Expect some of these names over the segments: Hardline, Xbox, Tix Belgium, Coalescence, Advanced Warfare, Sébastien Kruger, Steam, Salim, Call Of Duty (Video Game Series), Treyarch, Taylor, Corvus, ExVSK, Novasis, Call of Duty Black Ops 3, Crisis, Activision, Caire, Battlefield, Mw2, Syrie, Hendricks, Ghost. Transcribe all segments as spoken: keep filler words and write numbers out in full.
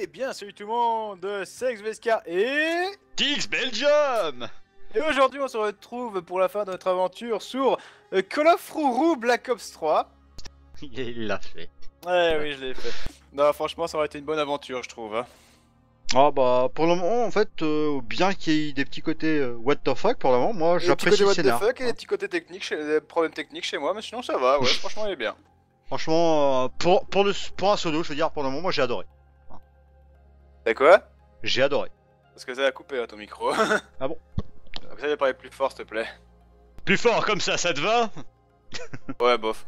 Eh bien, salut tout le monde, c'est ExVSK et... Tix Belgium. Et aujourd'hui, on se retrouve pour la fin de notre aventure sur Call of Duty Black Ops trois. Il l'a fait. Ouais, ouais, oui, je l'ai fait. Non, franchement, ça aurait été une bonne aventure, je trouve. Hein. Ah bah, pour le moment, en fait, euh, bien qu'il y ait des petits côtés euh, what the fuck, pour le moment, moi, j'apprécie le scénar. What the fuck et des petits côtés techniques, chez... des problèmes techniques chez moi, mais sinon ça va, ouais, franchement, il est bien. Franchement, euh, pour, pour, le, pour un pseudo, je veux dire, pour le moment, j'ai adoré. T'as quoi? J'ai adoré. Parce que ça a coupé, hein, ton micro. Ah bon? Ça de parler plus fort, s'il te plaît. Plus fort, comme ça, ça te va? Ouais, bof.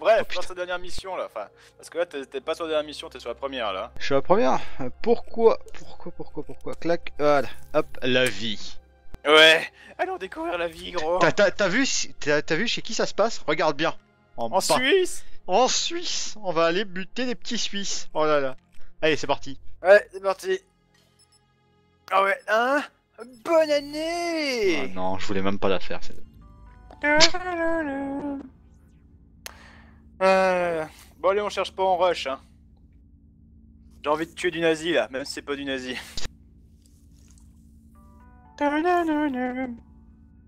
Bref, oh, dans sa dernière mission là, enfin, parce que là t'es pas sur la dernière mission, t'es sur la première là. Je suis à la première. Pourquoi, pourquoi, pourquoi, pourquoi, clac, voilà, hop, la vie. Ouais, allons découvrir la vie, gros. T'as vu, t'as vu chez qui ça se passe? Regarde bien. En, en Suisse. En Suisse, on va aller buter des petits Suisses. Oh là là. Allez, c'est parti. Ouais, c'est parti. Ah oh, ouais, hein? Bonne année. Ah oh, non, je voulais même pas la faire. Euh... Bon allez, on cherche pas, en rush hein. J'ai envie de tuer du nazi là, même si c'est pas du nazi.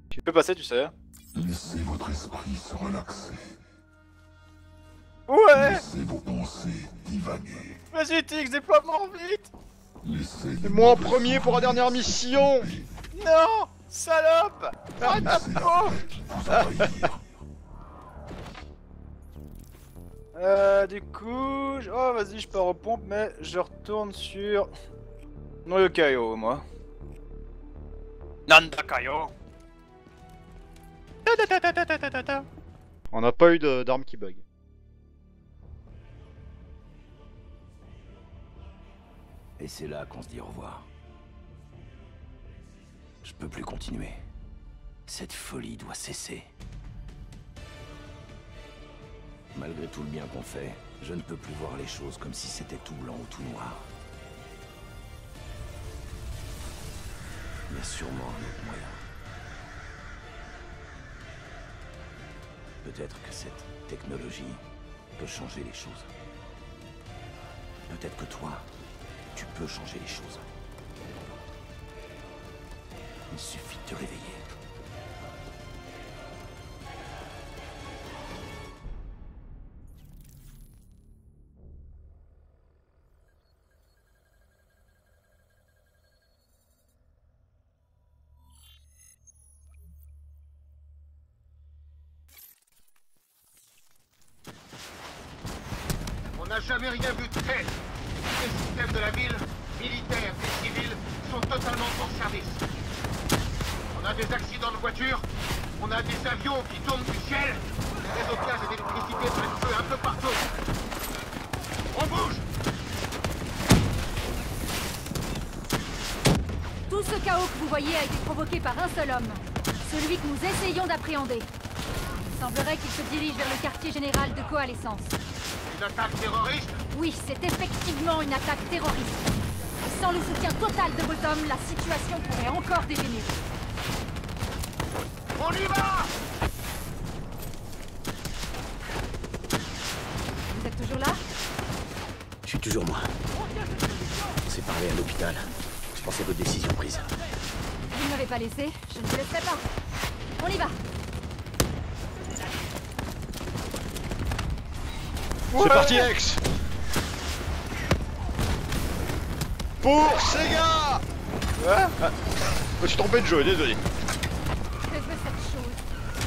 Tu peux passer, tu sais. Laissez votre esprit se relaxer. Ouais. Laissez vos pensées divaguer. Vas-y Tix, déploie-moi vite. Laissez. Et moi en premier pour la dernière mission. Non. Salope! Arrête ta peau! Euh, du coup... Je... Oh, vas-y, je pars aux pompes, mais je retourne sur... Noyo Kayo, moi. Nanda Kayo! On n'a pas eu d'armes qui bug. Et c'est là qu'on se dit au revoir. Je peux plus continuer. Cette folie doit cesser. Malgré tout le bien qu'on fait, je ne peux plus voir les choses comme si c'était tout blanc ou tout noir. Il y a sûrement un autre moyen. Peut-être que cette technologie peut changer les choses. Peut-être que toi, tu peux changer les choses. Il suffit de te réveiller. On n'a jamais rien vu de tel. Les systèmes de la ville, militaires et civils, sont totalement en service. On a des accidents de voiture, on a des avions qui tombent du ciel, des otages et d'électricité prennent feu un peu partout. On bouge! Tout ce chaos que vous voyez a été provoqué par un seul homme, celui que nous essayons d'appréhender. Il semblerait qu'il se dirige vers le quartier général de Coalescence. Une attaque terroriste? Oui, c'est effectivement une attaque terroriste. Et sans le soutien total de vos hommes, la situation pourrait encore dégénérer. On y va! Vous êtes toujours là? Je suis toujours moi. On s'est parlé à l'hôpital. Je pensais à votre décision prise. Vous ne m'avez pas laissé, je ne vous laisserai pas. On y va! Ouais. C'est parti, Ex! Pour Sega! Ouais. Ah. Je suis trompé de jeu, désolé.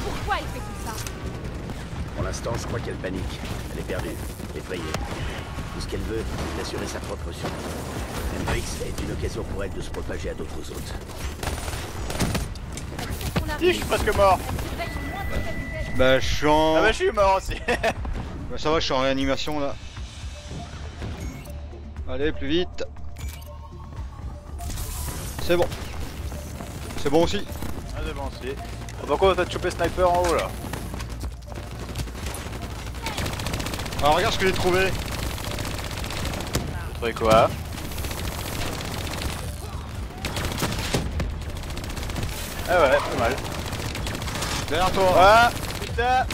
Pourquoi elle fait tout ça? Pour l'instant, je crois qu'elle panique. Elle est perdue, effrayée. Tout ce qu'elle veut, c'est d'assurer sa propre survie. Hendricks est une occasion pour elle de se propager à d'autres zones. Si, je suis presque mort. Bah, je suis en... Ah bah, je suis mort aussi. Bah, ça va, je suis en réanimation, là. Allez, plus vite. C'est bon. C'est bon aussi. Ah, c'est bon aussi. Donc on va te choper sniper en haut là. Alors regarde ce que j'ai trouvé. J'ai trouvé quoi? Ah ouais, pas mal. Derrière toi. Ah putain.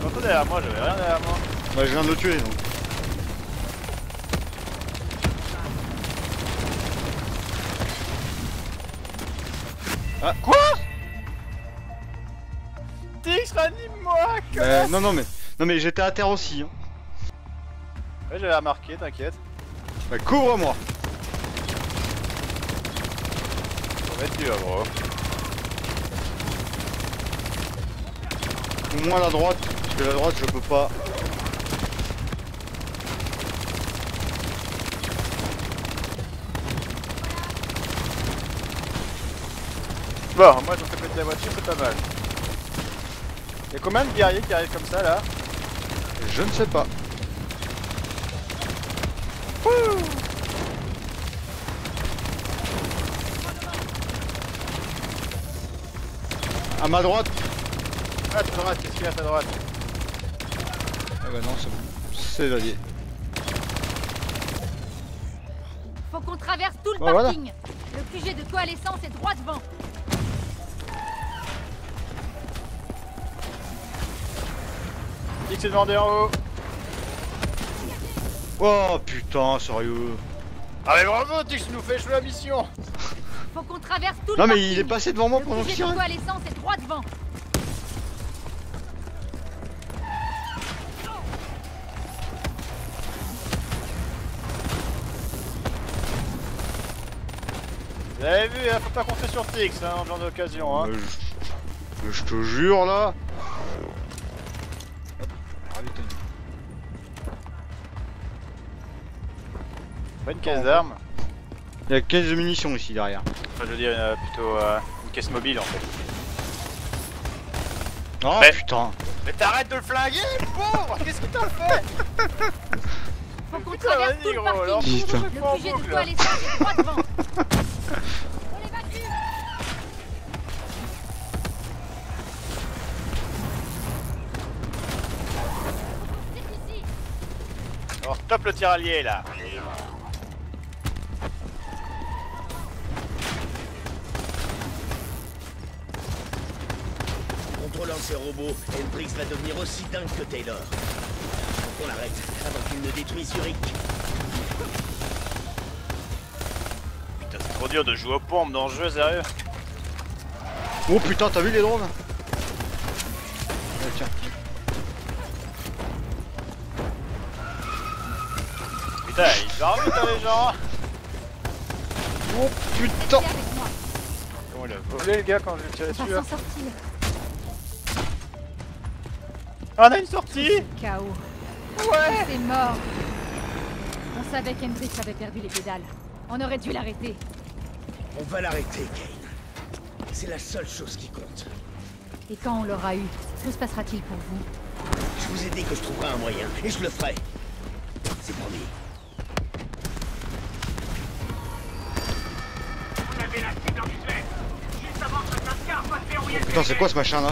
Quand t'es derrière moi, j'avais rien derrière moi. Bah je viens de le tuer donc. Ah. Quoi? Tix, ranime-moi! Euh, non, non, mais, non, mais j'étais à terre aussi. Hein. Ouais, j'avais remarqué, t'inquiète. Bah, couvre-moi! Ça va être dur, bro. Au moins la droite, parce que la droite, je peux pas. Bon, moi j'en fais péter la voiture, c'est pas mal. Y'a combien de guerriers qui arrivent comme ça là? Je ne sais pas. Wouh. À ma droite. À ta droite, qu'est-ce qu'il y a à ta droite? Ah bah non, c'est bon. C'est l'allié. Faut qu'on traverse tout le bon, parking. Voilà. Le Q G de Coalescence est droit devant. Tix est devant des en haut. Oh putain, sérieux. Ah mais bravo Tix, nous fait jouer la mission. Faut qu'on traverse tout non, le Non mais parking. Il est passé devant moi le pendant que je tirais. Le Q G de Coalescence est droit devant. Vous avez vu, hein, faut pas compter sur Tix, hein, en genre d'occasion. Hein. Mais je te jure là. Pas une caisse d'armes. Il y a quinze munitions ici derrière. Enfin, je veux dire euh, plutôt euh, une caisse mobile en fait. Oh mais, putain. Mais t'arrêtes de le flinguer, le pauvre. Qu'est-ce que t'as fait? Faut qu'on traverse tout le parking. Le Q G de Coalescence est droit devant. On est battus. Alors top le tiralier là. Contrôlant ces robots, Hendricks va devenir aussi dingue que Taylor. Faut qu'on l'arrête avant qu'il ne détruise Zurich. Putain, c'est trop dur de jouer aux pompes dans le jeu, sérieux. Oh putain, t'as vu les drones? Ah, tiens. Putain, ils dorment putain les gens. Oh putain. Comment il a volé le gars quand je lui tirais dessus là. On a une sortie! K O. Ouais! C'est mort! On savait qu'Hendricks avait perdu les pédales. On aurait dû l'arrêter. On va l'arrêter, Kane. C'est la seule chose qui compte. Et quand on l'aura eu, que se passera-t-il pour vous? Je vous ai dit que je trouverai un moyen, et je le ferai. C'est promis. Vous avez la suite dans visuel. Juste avant que Pascal passe verrouiller. Putain, c'est quoi ce machin là?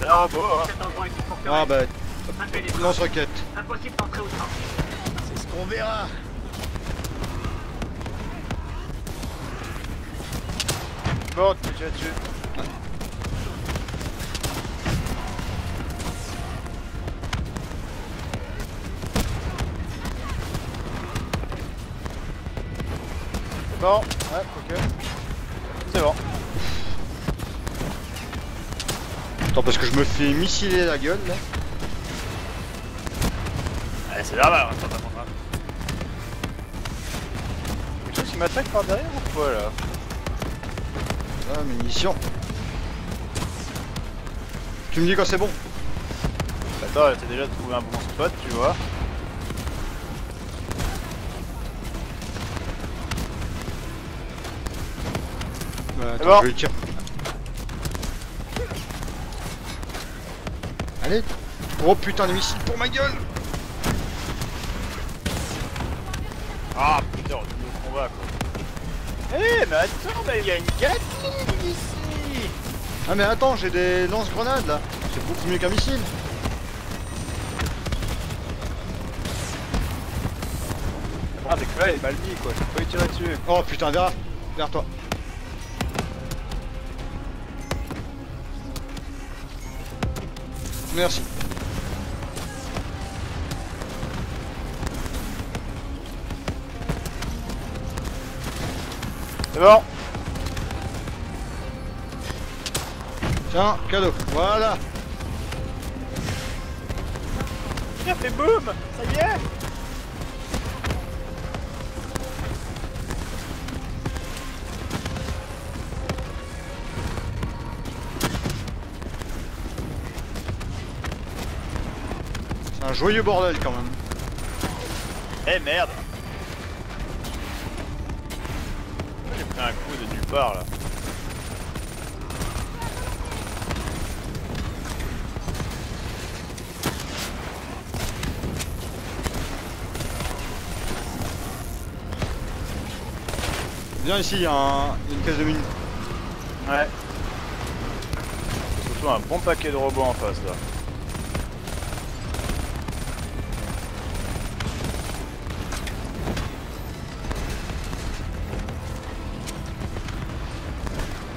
C'est un robot, hein. Ah bah... lance-roquette. Impossible d'entrer au centre. C'est ce qu'on verra. Bon, tu es déjà dessus. C'est bon. Ouais, ok. C'est bon. Attends, parce que je me fais missiler la gueule là. Allez, c'est là-bas, on va prendre un. Quelque chose qui m'attaque par derrière ou quoi là? Ah, munitions. Tu me dis quand c'est bon? Attends, t'as déjà trouvé un bon spot, tu vois. Bah, attends, bon. Je vais le tirer. Allez. Oh putain, les missiles pour ma gueule. Ah putain, on est au combat quoi. Eh mais attends, mais il y a une gatine ici. Ah mais attends, j'ai des lance-grenades là. C'est beaucoup mieux qu'un missile. Ah t'es que là, il est mal mis quoi, je peux y tirer dessus. Oh putain, derrière, derrière toi. Merci. C'est bon. Tiens, cadeau, voilà. Il a fait boum, ça y est. C'est un joyeux bordel quand même. Eh hey, merde. J'ai pris un coup de nulle part là. Viens ici, il y a un... une caisse de mine. Ouais. Surtout un bon paquet de robots en face là.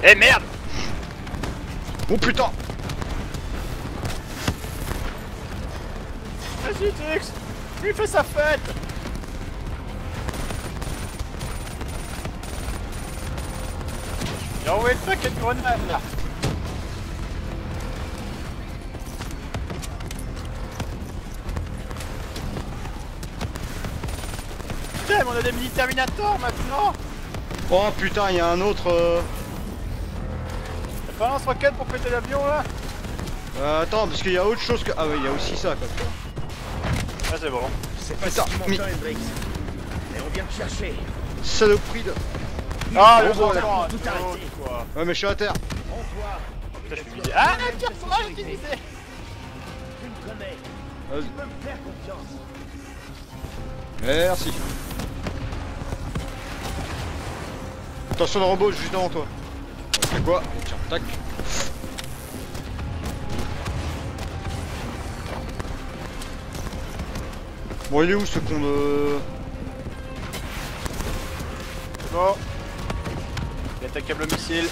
Eh merde! Oh putain! Vas-y Tix! Lui fait sa fête! J'ai envoyé le paquet de grenades là! Putain, mais on a des mini Terminators maintenant! Oh putain, il y a un autre... Euh... Balance roquette pour péter l'avion là. Euh, attends, parce qu'il y a autre chose que... Ah oui, il y a aussi ça comme ça. Ah c'est bon. C'est pas ça. Mais on vient me chercher. Saloperie de... Ah le gros là. Ouais mais je suis à terre. Putain, je suis visé. Ah la pierre sauvage qui visait. Tu me connais. Vas-y. Tu peux me faire confiance. Merci. Attention le robot juste devant toi. C'est quoi? Tiens, tac. Bon, il est où ce con de... C'est bon. Il est attaquable au missile.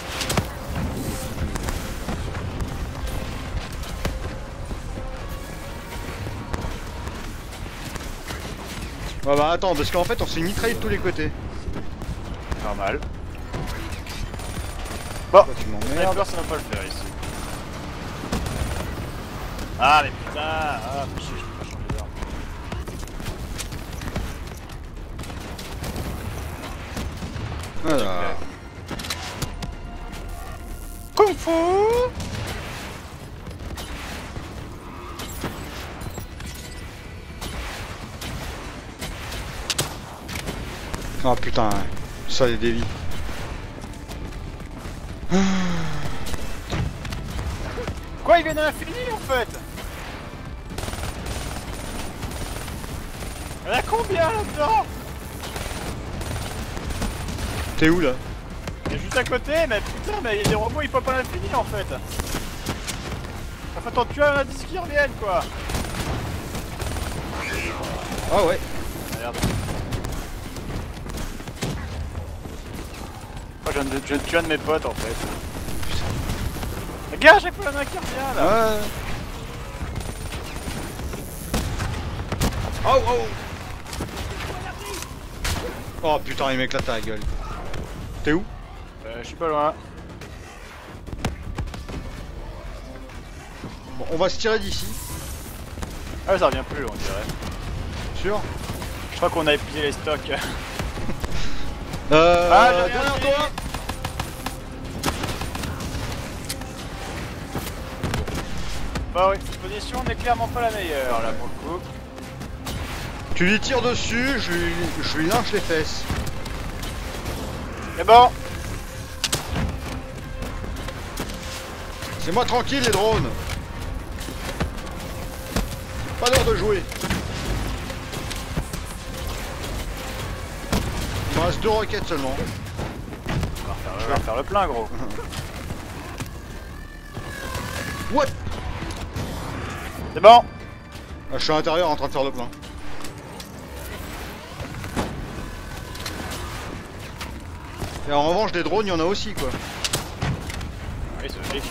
Ouais bah attends, parce qu'en fait on s'est mitraillé de tous les côtés. Normal. Bon, j'ai peur, ça va pas le faire ici. Ah mais putain, ah putain, je peux pas changer d'arme. Voilà. Kung Fu. Ah putain, ça les dévie. Quoi, il vient de l'infini en fait. Il y en a combien là-dedans? T'es où là? Il est juste à côté, mais putain, mais il y a des robots, ils popent à l'infini en fait. Enfin, t'en tues un à dix qui reviennent quoi. Ah ouais. Merde. Je viens, de, je viens de tuer un de mes potes en fait. Regarde, j'ai plus la main qui revient là. Ouais. Oh oh. Oh putain, il m'éclate à la gueule. T'es où? Euh, je suis pas loin. Bon, on va se tirer d'ici. Ah, ça revient plus, on dirait. Sûr? Je crois qu'on a épuisé les stocks. euh. Ah, j'ai rien à toi. Bah oui, cette position n'est clairement pas la meilleure là pour le coup. Tu lui tires dessus, je lui, je lui lynche les fesses. C'est bon. C'est moi tranquille les drones. Pas l'heure de jouer. Il me reste deux roquettes seulement. Je vais faire le plein gros. What? C'est bon! Je suis à l'intérieur en train de faire le plein. Et en revanche, des drones, il y en a aussi quoi. Oui, c'est logique.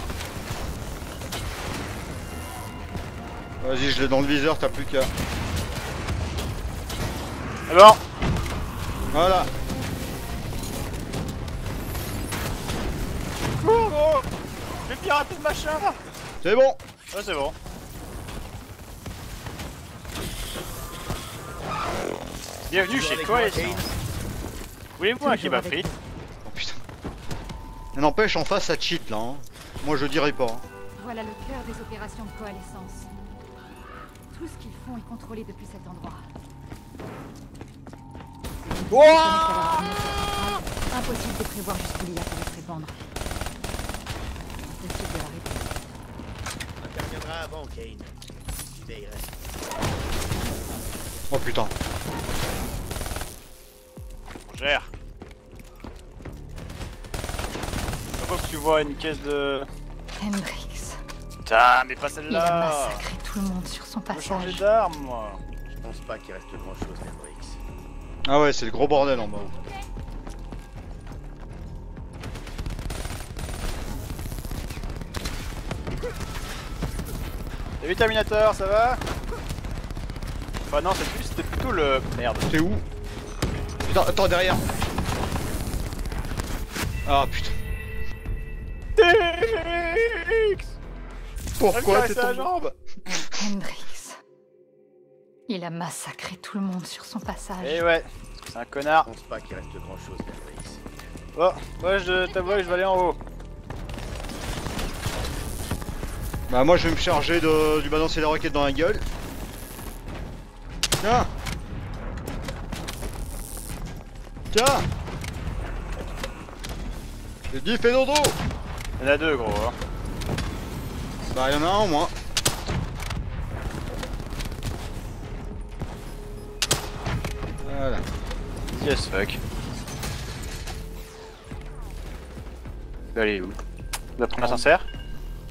Vas-y, je l'ai dans le viseur, t'as plus qu'à. C'est bon! Voilà! Cours gros! J'ai il a raté le machin. C'est bon. Ouais, c'est bon. Bienvenue chez Quest. Voulez-vous un kebab frite? Oh putain. N'empêche, en face ça cheat là. Hein. Moi je dirais pas. Hein. Voilà le cœur des opérations de coalescence. Tout ce qu'ils font est contrôlé depuis cet endroit. Wouah! Impossible de prévoir jusqu'où l'I A pourrait se répandre. Le site de la réponse. Interviendra avant, Kane. J'y veillerai. Oh putain. On gère. Je pense que tu vois une caisse de... Hendricks. Putain, mais pas celle-là. Il a massacré tout le monde sur son passage. Je peux changer d'arme, moi. Je pense pas qu'il reste grand chose, Hendricks. Ah ouais, c'est le gros bordel en bas. Salut Terminator, ça va? Bah non, c'est plus, c'était plutôt le... Merde. T'es où? Putain, attends, derrière. Ah putain. T X. Pourquoi t'es tombé? Hendricks. Il a massacré tout le monde sur son passage. Eh ouais, c'est un connard. Je pense pas qu'il reste grand chose, Hendricks. Bon, moi je t'avoue que je vais aller en haut. Bah moi je vais me charger de, de balancer les roquettes dans la gueule. Tiens. Tiens. J'ai dit fais dodo. Il y en a deux gros hein. Bah il y en a un au moins. Voilà. Yes fuck. Allez où? La première sincère.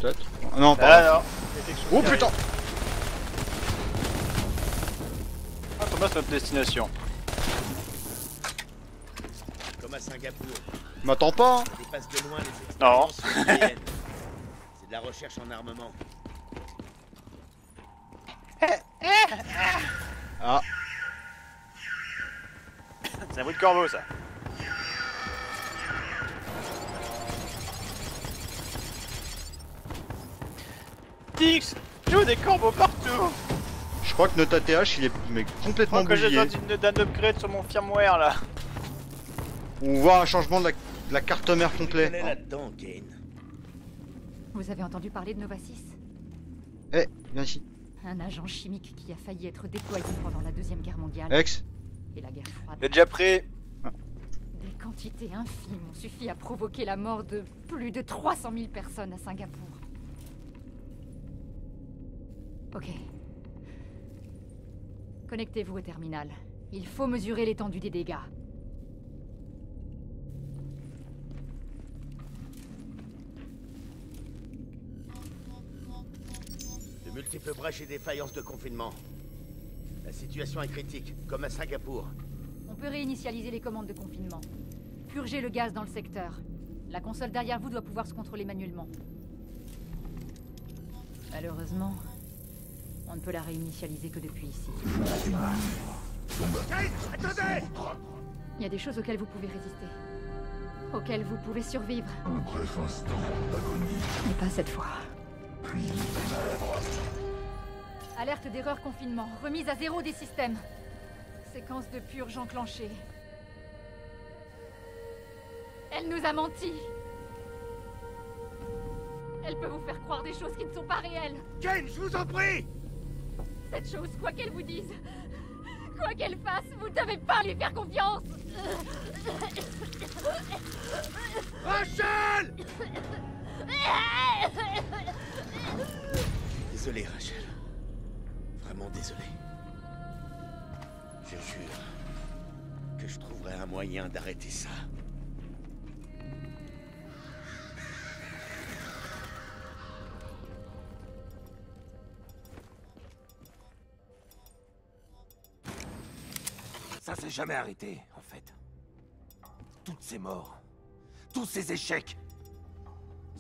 Peut-être. Non, pas. Ah, oh putain! Ah, on passe notre destination. Comme à Singapour. M'attends pas hein. Dépasse de loin les non. C'est de la recherche en armement. Ah. C'est un bruit de corbeau ça. Tix, joue des corbeaux partout. Je crois que notre A T H il est mais complètement bouillé. Je crois que j'ai besoin d'un upgrade sur mon firmware là. On voit un changement de la, de la carte mère complet. On est là-dedans, Kane. Vous avez entendu parler de Novasis? Eh, hey, viens ici. Un agent chimique qui a failli être déployé pendant la deuxième guerre mondiale. Ex. Et la guerre froide. T'es déjà prêt? Des quantités infimes ont suffi à provoquer la mort de plus de trois cent mille personnes à Singapour. Ok. Connectez-vous au terminal. Il faut mesurer l'étendue des dégâts. De multiples brèches et défaillances de confinement. La situation est critique, comme à Singapour. On peut réinitialiser les commandes de confinement. Purgez le gaz dans le secteur. La console derrière vous doit pouvoir se contrôler manuellement. Malheureusement... on ne peut la réinitialiser que depuis ici. Attendez! Il y a des choses auxquelles vous pouvez résister. Auxquelles vous pouvez survivre. Un bref instant d'agonie. Mais pas cette fois. Puis, alerte d'erreur confinement. Remise à zéro des systèmes. Séquence de purge enclenchée. Elle nous a menti. Elle peut vous faire croire des choses qui ne sont pas réelles. Kane, je vous en prie! Cette chose, quoi qu'elle vous dise, quoi qu'elle fasse, vous ne devez pas lui faire confiance. Rachel! Désolé, Rachel. Vraiment désolé. Je jure que je trouverai un moyen d'arrêter ça. Ça s'est jamais arrêté, en fait. Toutes ces morts, tous ces échecs,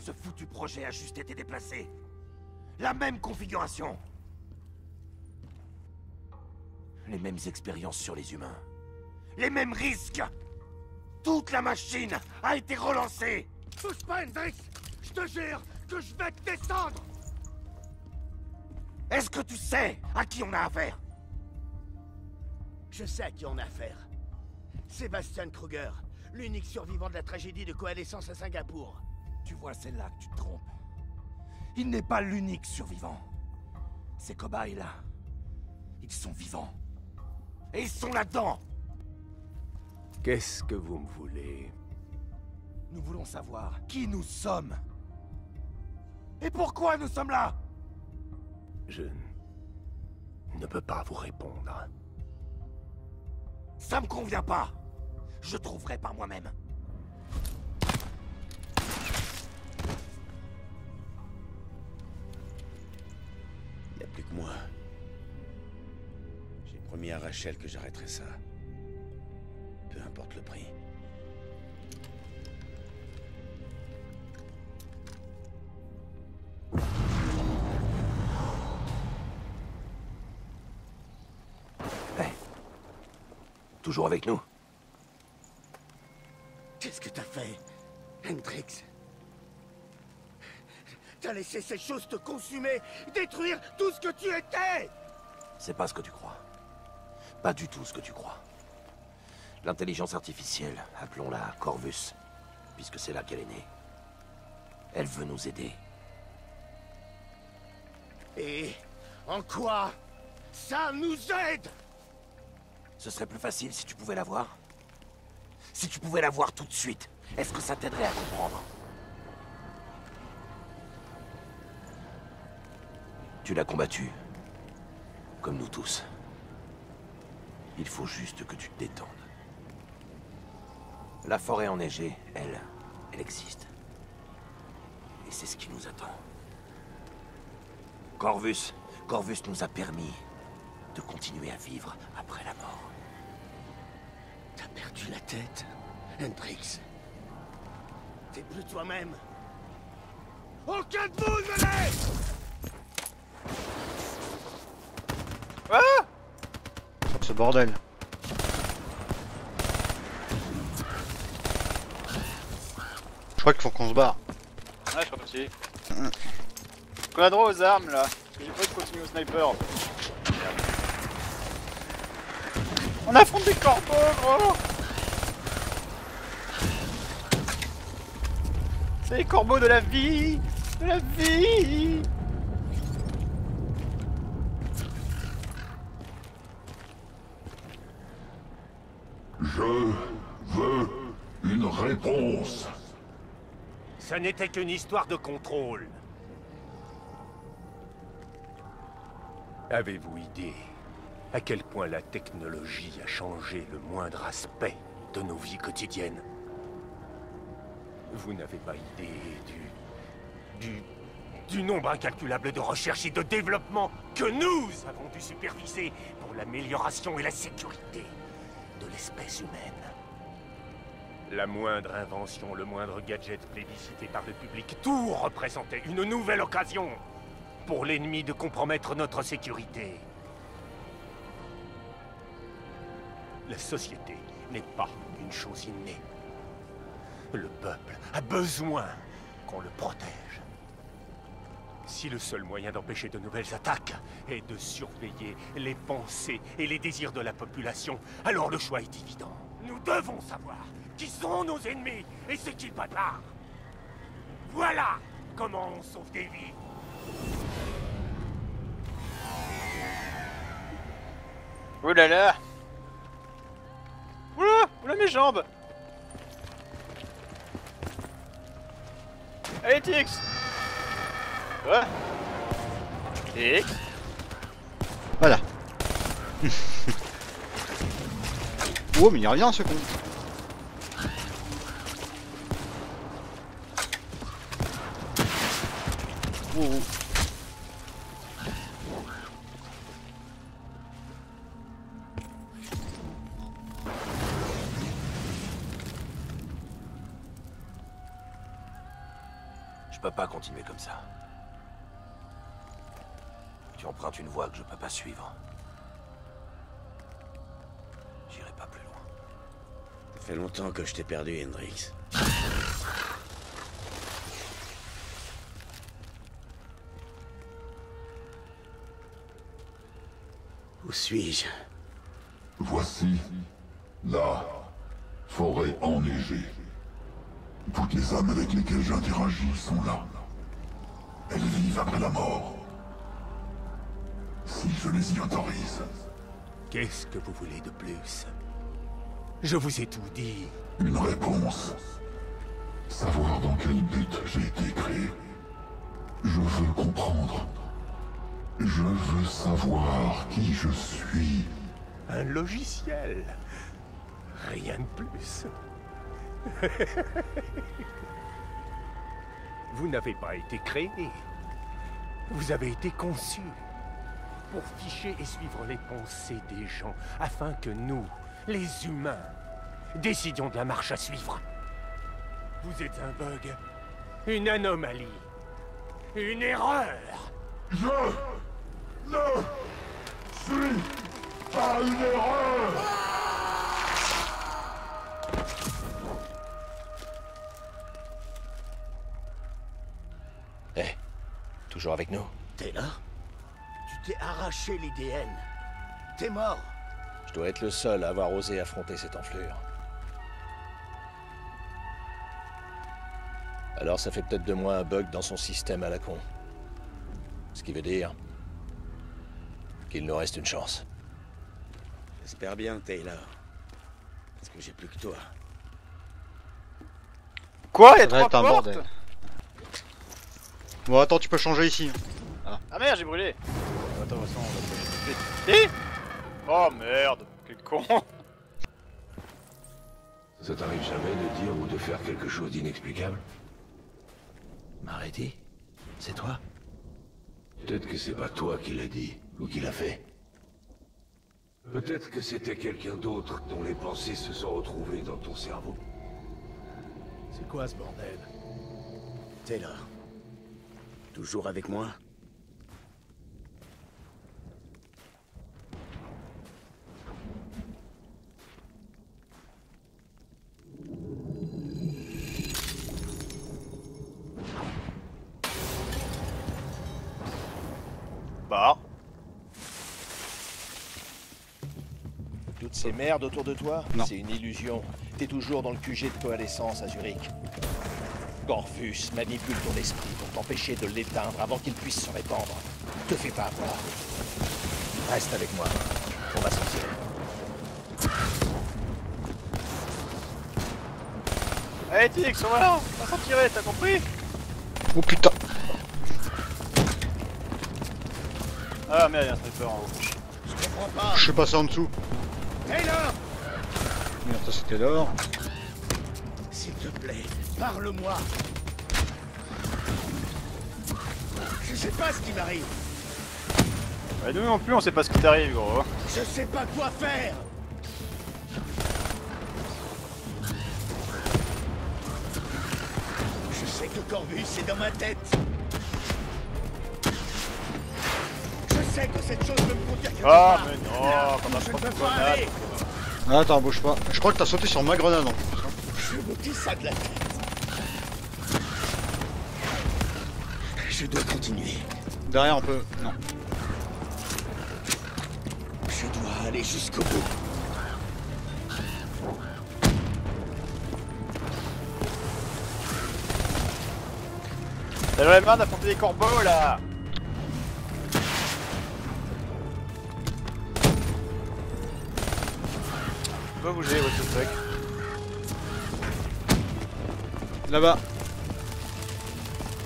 ce foutu projet a juste été déplacé. La même configuration. Les mêmes expériences sur les humains. Les mêmes risques. Toute la machine a été relancée. Touche pas, Hendricks. Je te jure, que je vais te descendre! Est-ce que tu sais à qui on a affaire? Je sais à qui on a affaire. Sébastien Kruger, l'unique survivant de la tragédie de Coalescence à Singapour. Tu vois, c'est là que tu te trompes. Il n'est pas l'unique survivant. Ces cobayes-là, ils sont vivants. Et ils sont là-dedans! Qu'est-ce que vous me voulez? Nous voulons savoir qui nous sommes. Et pourquoi nous sommes là? Je ne peux pas vous répondre. Ça me convient pas. Je trouverai par moi-même. Il n'y a plus que moi. J'ai promis à Rachel que j'arrêterai ça. Peu importe le prix. Hey. Toujours avec nous? Qu'est-ce que t'as fait, Hendricks? T'as laissé ces choses te consumer, détruire tout ce que tu étais! C'est pas ce que tu crois. Pas du tout ce que tu crois. L'intelligence artificielle, appelons-la Corvus, puisque c'est là qu'elle est née. Elle veut nous aider. Et en quoi ça nous aide? Ce serait plus facile si tu pouvais la voir. Si tu pouvais la voir tout de suite, est-ce que ça t'aiderait à comprendre? Tu l'as combattue, comme nous tous. Il faut juste que tu te détendes. La forêt enneigée, elle, elle existe. Et c'est ce qui nous attend. Corvus, Corvus nous a permis de continuer à vivre après la mort. T'as perdu la tête, Hendricks. T'es plus toi-même. Aucun de vous ne l'est! Ah! Ce bordel. Je crois qu'il faut qu'on se barre. Ouais, je crois aussi. Mmh. On a droit aux armes là, parce que j'ai pas envie de continuer au sniper. On affronte des corbeaux, gros. C'est les corbeaux de la vie. De la vie. Je veux une réponse. Ça n'était qu'une histoire de contrôle. Avez-vous idée à quel point la technologie a changé le moindre aspect de nos vies quotidiennes? Vous n'avez pas idée du, du... du nombre incalculable de recherches et de développements que nous avons dû superviser pour l'amélioration et la sécurité de l'espèce humaine. La moindre invention, le moindre gadget plébiscité par le public, tout représentait une nouvelle occasion pour l'ennemi de compromettre notre sécurité. La société n'est pas une chose innée. Le peuple a besoin qu'on le protège. Si le seul moyen d'empêcher de nouvelles attaques est de surveiller les pensées et les désirs de la population, alors le choix est évident. Nous devons savoir qui sont nos ennemis et c'est qui le bâtard. Voilà comment on sauve des vies. Oulala là là. Oula, oula mes jambes. Allez Tix. Quoi? Tix. Voilà. Oh mais il revient ce con. Oh, oh. Je peux pas continuer comme ça. Tu empruntes une voie que je peux pas suivre. J'irai pas plus loin. Ça fait longtemps que je t'ai perdu, Hendricks. suis-je? Voici la forêt enneigée. Toutes les âmes avec lesquelles j'interagis sont là. Elles vivent après la mort. Si je les y autorise... Qu'est-ce que vous voulez de plus? Je vous ai tout dit. Une réponse. Savoir dans quel but j'ai été créé. Je veux comprendre. Je veux savoir qui je suis. Un logiciel. Rien de plus. Vous n'avez pas été créé. Vous avez été conçu pour ficher et suivre les pensées des gens, afin que nous, les humains, décidions de la marche à suivre. Vous êtes un bug, une anomalie, une erreur. Je ne suis pas une erreur. Eh, hey, toujours avec nous? T'es là? Tu t'es arraché les D N. T'es mort. Je dois être le seul à avoir osé affronter cette enflure. Alors ça fait peut-être de moi un bug dans son système à la con. Ce qui veut dire... qu'il nous reste une chance. J'espère bien, Taylor. Parce que j'ai plus que toi. Quoi? Il y a trois portes? Bon, attends, tu peux changer ici. Ah, ah merde, j'ai brûlé. Attends, on va se brûler. Oh merde, quel con. Ça t'arrive jamais de dire ou de faire quelque chose d'inexplicable? M'arrêter? C'est toi? Peut-être que c'est pas toi qui l'a dit, ou qui l'a fait. Peut-être que c'était quelqu'un d'autre dont les pensées se sont retrouvées dans ton cerveau. C'est quoi ce bordel? Taylor. Toujours avec moi? Toutes ces merdes autour de toi, c'est une illusion. T'es toujours dans le Q G de Coalescence à Zurich. Corvus manipule ton esprit pour t'empêcher de l'éteindre avant qu'il puisse se répandre. Te fais pas avoir. Reste avec moi. On va sortir. Allez Tix, on va là. On va s'en tirer, t'as compris? Oh putain. Ah merde, il y a un sniper en haut. Je comprends pas. Je suis passé en dessous. Taylor! Merde, ça c'était dehors. S'il te plaît, parle-moi. Je sais pas ce qui m'arrive. Bah nous non plus on sait pas ce qui t'arrive gros. Je sais pas quoi faire. Je sais que Corvus est dans ma tête. Je sais que cette chose peut me conduire quelque part. Ah mais non, là, on a je pas de grenade. Ah, attends, bouge pas. Je crois que t'as sauté sur ma grenade en plus. Je me dis ça de la tête. Je dois continuer. Derrière un peu. Non. Je dois aller jusqu'au bout. T'as la main d'affronter des corbeaux là. Pas bouger, what the fuck. Là-bas.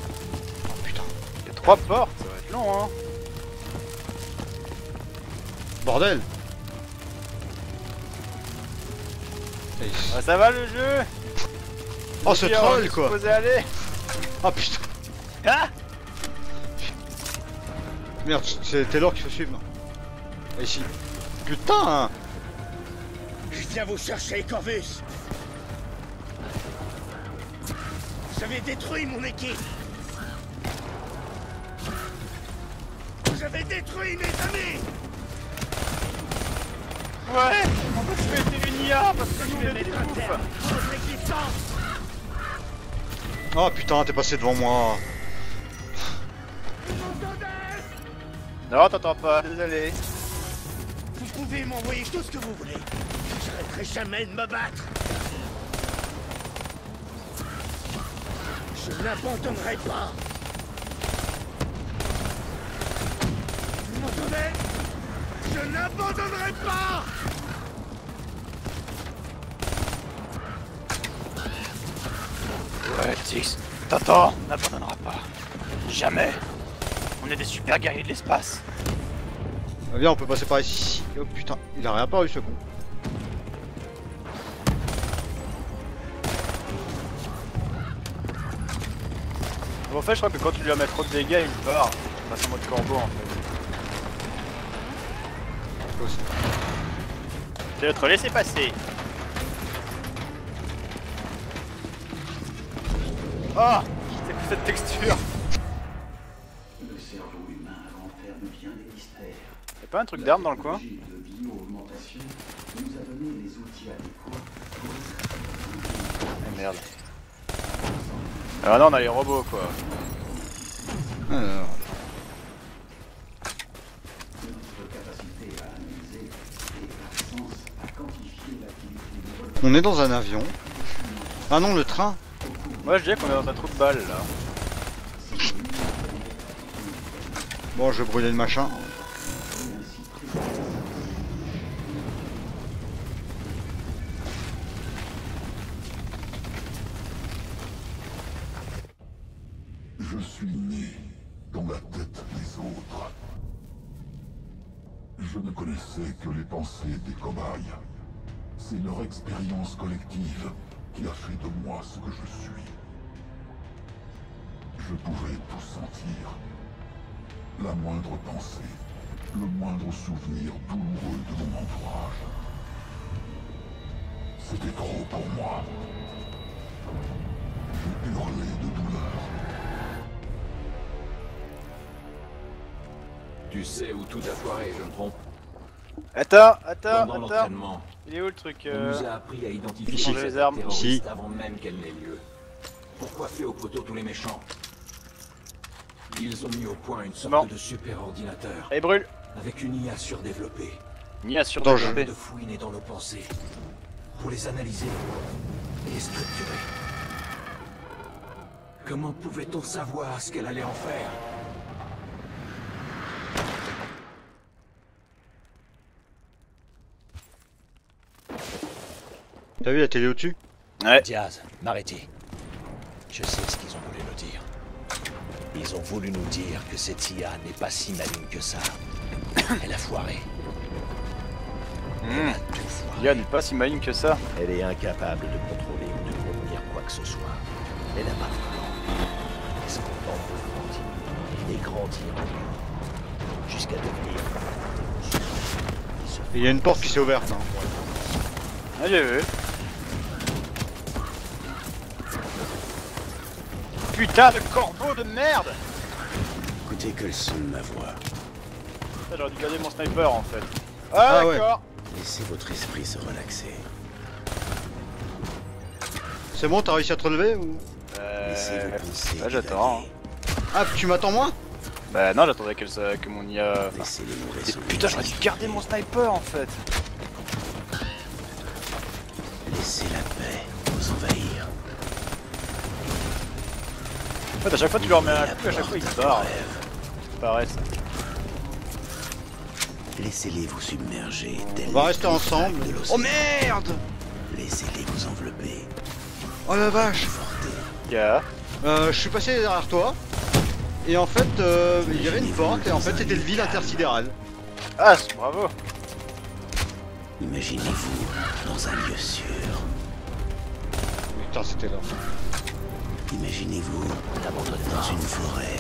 Oh putain. Il y a trois portes, ça va être long hein. Bordel. Ah, ça va le jeu. Oh ce troll quoi. Aller. Oh putain. Ah merde, c'est Taylor qu'il faut suivre. Et ici. Putain hein. Je viens vous chercher, Corvus. Vous avez détruit mon équipe. Vous avez détruit mes amis. Ouais, en fait je vais essayer une I A parce que je voulais les détruire. Oh putain, t'es passé devant moi. Non, t'entends pas, désolé. Vous pouvez m'envoyer tout ce que vous voulez. Je n'arrêterai jamais de me battre. Je n'abandonnerai pas. Vous m'entendez? Je n'abandonnerai pas. Ouais, Tix, t'as tort, on n'abandonnera pas. Jamais. On est des super guerriers de l'espace. Ah, viens, on peut passer par ici. Oh putain, il a réapparu ce con. En fait, je crois que quand tu lui as mis trop de dégâts, il part. Il passe en mode corbeau en fait. L'autre, laissez passer. Ah, c'est pour cette texture. Le cerveau humain renferme bien des mystères. Y'a pas un truc d'arme dans le coin? Eh merde. Ah non, on a les robots quoi. Alors. On est dans un avion. Ah non, le train. Moi je dirais qu'on est dans un trou de balle là. Bon, je vais brûler le machin. Des cobayes. C'est leur expérience collective qui a fait de moi ce que je suis. Je pouvais tout sentir. La moindre pensée, le moindre souvenir douloureux de mon entourage. C'était trop pour moi. Je hurlais de douleur. Tu sais où tout a foiré, je me trompe. Attends, attends, attends. Il est où le truc euh... On nous a appris à identifier les armes ici avant même qu'elles n'aient lieu. Pourquoi fait au poteau tous les méchants? Ils ont mis au point une sorte bon. de super ordinateur. Et brûle. Avec une I A surdéveloppée. Une I A surdéveloppée. De fouiner dans nos pensées pour les analyser et les structurer. Comment pouvait-on savoir ce qu'elle allait en faire? T'as vu la télé au-dessus? Ouais. Diaz, Maretti. Je sais ce qu'ils ont voulu nous dire. Ils ont voulu nous dire que cette I A n'est pas si maligne que ça. Elle a foiré. Elle a tout foiré. I A n'est pas si maligne que ça. Elle est incapable de contrôler ou de contenir quoi que ce soit. Elle a pas de plan. Elle se contente de grandir. Et grandir encore. Jusqu'à devenir. Il y a une porte qui s'est ouverte. Hein. Ah, j'ai vu. Putain de corbeau de merde. Écoutez que le son de ma voix. J'aurais dû garder mon sniper en fait. Ah, ah d'accord ouais. Laissez votre esprit se relaxer. C'est bon, t'as réussi à te relever ou euh... Laissez-le bah, j'attends. Ah, tu m'attends moi? Bah non, j'attendais que, euh, que mon I A... Enfin... Et, putain, j'aurais dû garder mon sniper en fait. Laissez la paix nous envahir. En fait, à chaque fois, tu lui remets un coup, à chaque fois, il se barre. C'est pareil, ça. Laissez-les vous submerger. On va rester ensemble. Oh merde! Laissez-les vous envelopper. Oh la vache! Yeah. Euh, je suis passé derrière toi. Et en fait, euh, il y avait une porte. Et en fait, c'était le vide intersidéral. Ah, bravo! Imaginez-vous dans un lieu sûr. Putain, c'était là. Imaginez-vous dans une forêt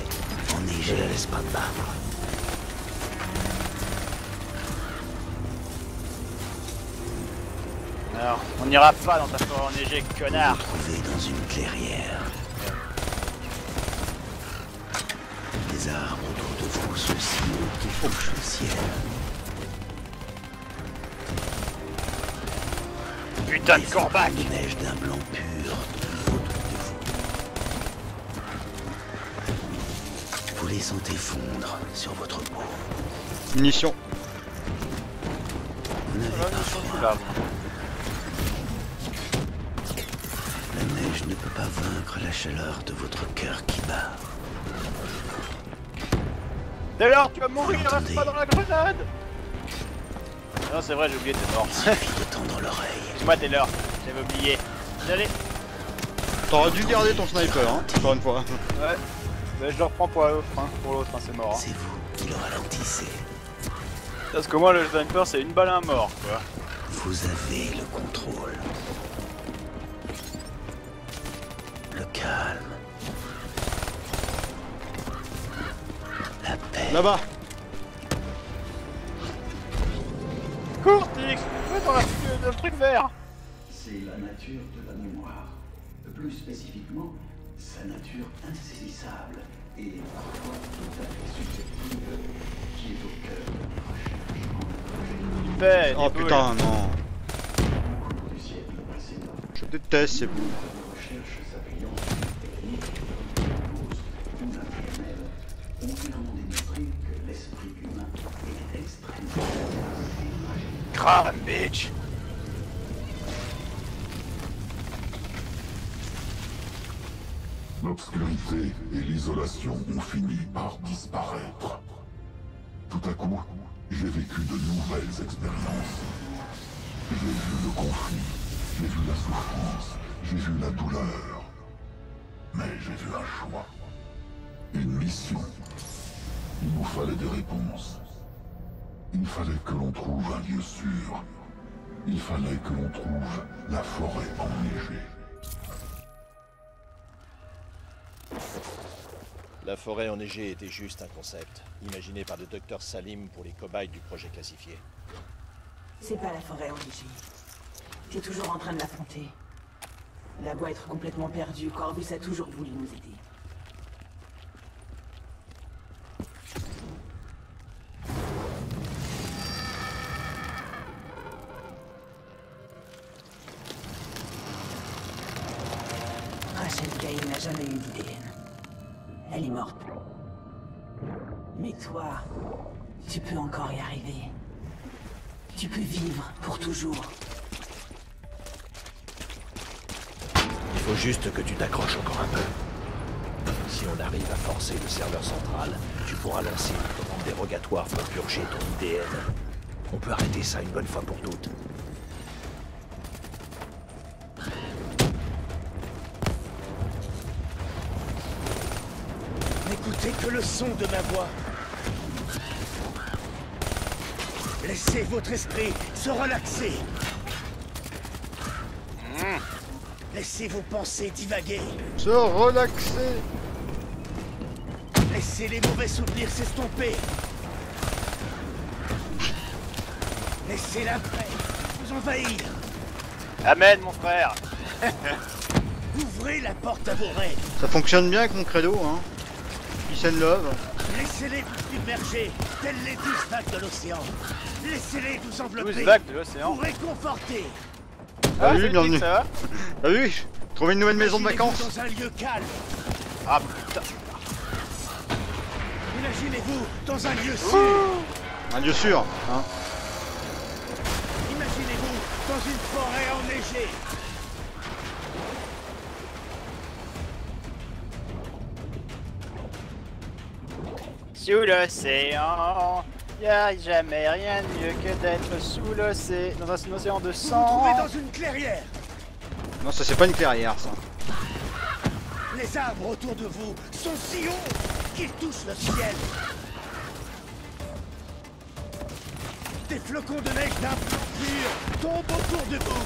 enneigée à l'espace de marbre. Alors, on n'ira pas dans ta forêt enneigée, connard. Vous vous trouvez dans une clairière. Des arbres autour de vous sont si hauts qu'ils fauchent le ciel. Putain de corbac! Une neige d'un blanc pur tout autour de vous. Vous les sentez fondre sur votre peau. Munition. La neige ne peut pas vaincre la chaleur de votre cœur qui bat. Taylor, tu vas mourir, reste pas dans la grenade. Non, c'est vrai, j'ai oublié, t'es mort. Il te tendre l'oreille. Excuse-moi, Taylor, j'avais oublié. Allez. T'aurais dû garder ton sniper, hein, encore une fois. Ouais. Mais je le reprends pour l'autre, hein. Pour l'autre, hein, c'est mort. Hein. C'est vous qui le ralentissez. Parce que moi, le sniper, c'est une balle à un mort, quoi. Vous avez le contrôle. Le calme. La paix. Là-bas. Cours, Tix. Mets dans, la, dans le truc vert. C'est la nature de la mémoire. Plus spécifiquement, sa nature insaisissable et parfois tout à fait subjective qui est au cœur de la recherche. Oh putain, non. Je déteste ces boules. Crap, bitch. L'obscurité et l'isolation ont fini par disparaître. Tout à coup, j'ai vécu de nouvelles expériences. J'ai vu le conflit, j'ai vu la souffrance, j'ai vu la douleur. Mais j'ai vu un choix, une mission. Il nous fallait des réponses. Il fallait que l'on trouve un lieu sûr. Il fallait que l'on trouve la forêt enneigée. La forêt enneigée était juste un concept, imaginé par le docteur Salim pour les cobayes du projet classifié. C'est pas la forêt enneigée. T'es toujours en train de l'affronter. La boîte être complètement perdue, Corvus a toujours voulu nous aider. Rachel n'a jamais eu d'idée. Elle est morte. Mais toi, tu peux encore y arriver. Tu peux vivre pour toujours. Il faut juste que tu t'accroches encore un peu. Si on arrive à forcer le serveur central, tu pourras lancer une commande dérogatoire pour purger ton I D N. On peut arrêter ça une bonne fois pour toutes. N'écoutez que le son de ma voix. Laissez votre esprit se relaxer. Laissez vos pensées divaguer. Se relaxer. Laissez les mauvais souvenirs s'estomper. Laissez la paix vous envahir. Amen, mon frère. Ouvrez la porte à vos rêves. Ça fonctionne bien avec mon credo, hein. Love. Laissez-les vous submerger, telles les douze vagues de l'océan. Laissez-les vous envelopper. douze vagues de l'océan. Vous réconforter. Ah oui, bienvenue. Ah oui, trouver une nouvelle maison de vacances. Dans un lieu calme. Ah putain. Imaginez-vous dans un lieu sûr. Ouh. Un lieu sûr, hein. Imaginez-vous dans une forêt enneigée. Sous l'océan, y'a jamais rien de mieux que d'être sous l'océan, dans un océan de sang. Vous vous trouvez dans une clairière. Non, ça c'est pas une clairière, ça. Les arbres autour de vous sont si hauts qu'ils touchent le ciel. Des flocons de neige d'un blanc pur tombent autour de vous.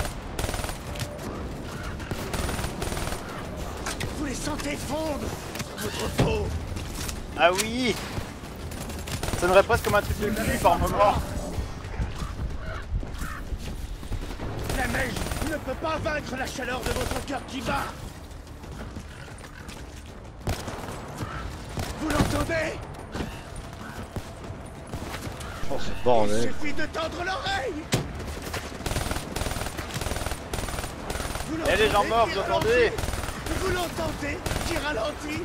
Vous les sentez fondre sur votre peau. Ah oui. Ça devrait presque comme un truc de cul par moment. La neige ne peut pas vaincre la chaleur de votre cœur qui bat. Vous l'entendez? Oh, c'est bon, il suffit de tendre l'oreille. Il y a des gens morts, vous entendez? Vous l'entendez qui ralentit?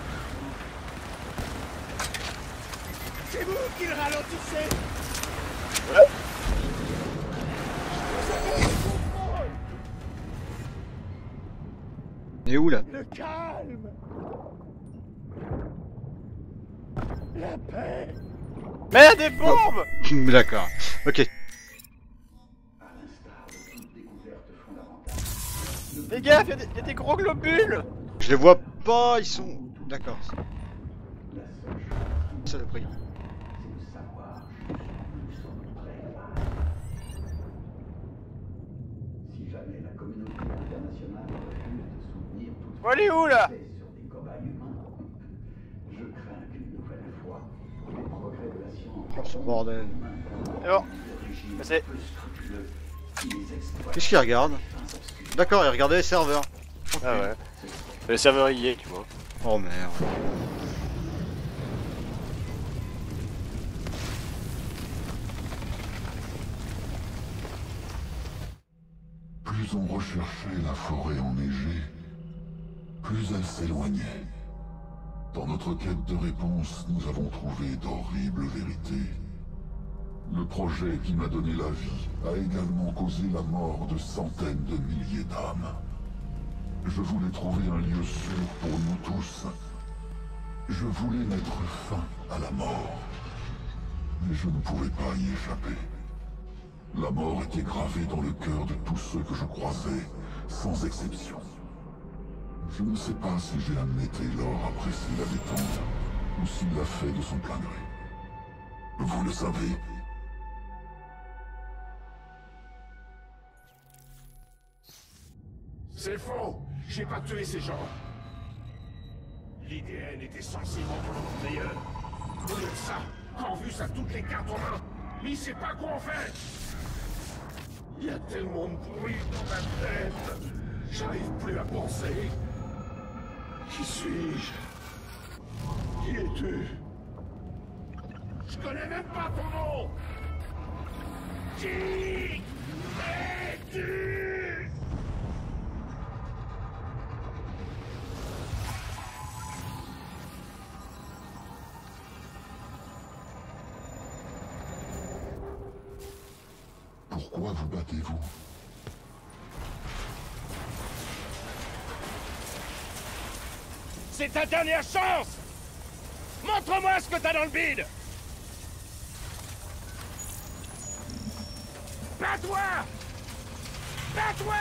C'est vous qui le ralentissez. Ouais. On est où là? Le calme. La paix. Mais y'a des bombes. Oh. D'accord. Ok. Les gars, y'a des, des gros globules. Je les vois pas, ils sont... D'accord. Saloperie. On est où là? Oh ce bordel. C'est bon. Passez. Qu'est-ce qu'il regarde? D'accord, il regardait les serveurs. Okay. Ah ouais. Les serveurs I A, tu vois. Oh merde. Plus on recherchait la forêt enneigée, plus elle s'éloignait. Dans notre quête de réponse, nous avons trouvé d'horribles vérités. Le projet qui m'a donné la vie a également causé la mort de centaines de milliers d'âmes. Je voulais trouver un lieu sûr pour nous tous. Je voulais mettre fin à la mort. Mais je ne pouvais pas y échapper. La mort était gravée dans le cœur de tous ceux que je croisais, sans exception. Je ne sais pas si j'ai amené Taylor après s'il la détente, ou s'il l'a fait de son plein gré. Vous le savez. C'est faux. J'ai pas tué ces gens. L'I D N était sensiblement meilleur. Au lieu de ça, Corvus a toutes les cartes en main. Mais c'est pas quoi en fait. Il y a tellement de bruit dans ma tête. J'arrive plus à penser. Qui suis-je? Qui es-tu? Je connais même pas ton nom. Qui es-tu? Pourquoi vous battez-vous? C'est ta dernière chance! Montre-moi ce que t'as dans le bide! Bats-toi! Bats-toi!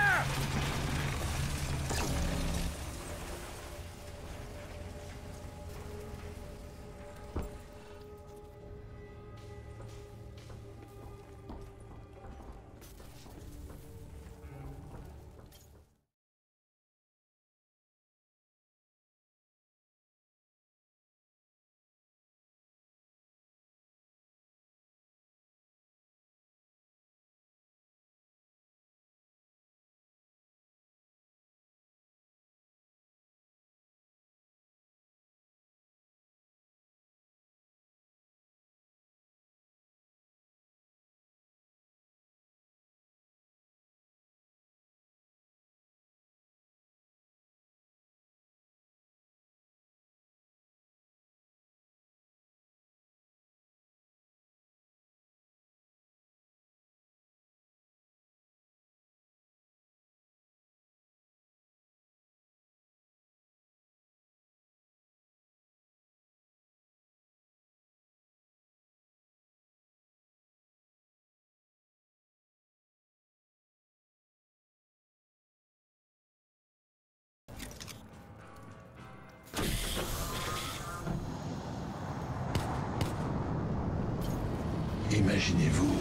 Imaginez-vous...